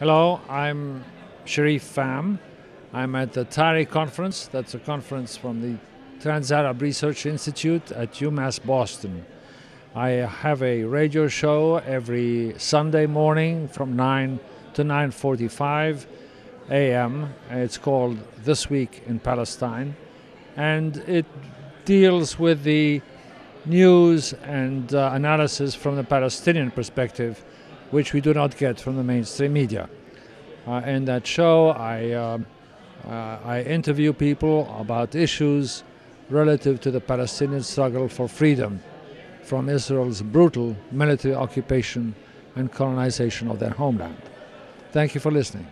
Hello, I'm Sharif Fam. I'm at the Tari Conference. That's a conference from the Trans-Arab Research Institute at UMass Boston. I have a radio show every Sunday morning from 9 to 9:45 a.m. It's called This Week in Palestine, and it deals with the news and analysis from the Palestinian perspective, which we do not get from the mainstream media. In that show, I interview people about issues relative to the Palestinian struggle for freedom from Israel's brutal military occupation and colonization of their homeland. Thank you for listening.